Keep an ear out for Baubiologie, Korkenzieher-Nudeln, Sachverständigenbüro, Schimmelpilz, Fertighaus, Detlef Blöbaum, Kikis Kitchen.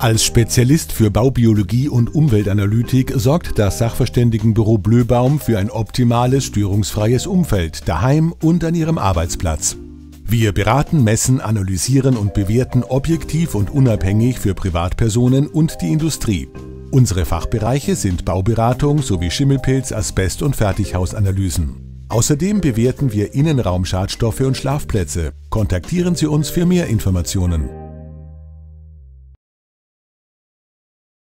Als Spezialist für Baubiologie und Umweltanalytik sorgt das Sachverständigenbüro Blöbaum für ein optimales, störungsfreies Umfeld, daheim und an Ihrem Arbeitsplatz. Wir beraten, messen, analysieren und bewerten objektiv und unabhängig für Privatpersonen und die Industrie. Unsere Fachbereiche sind Bauberatung sowie Schimmelpilz, Asbest- und Fertighausanalysen. Außerdem bewerten wir Innenraumschadstoffe und Schlafplätze. Kontaktieren Sie uns für mehr Informationen.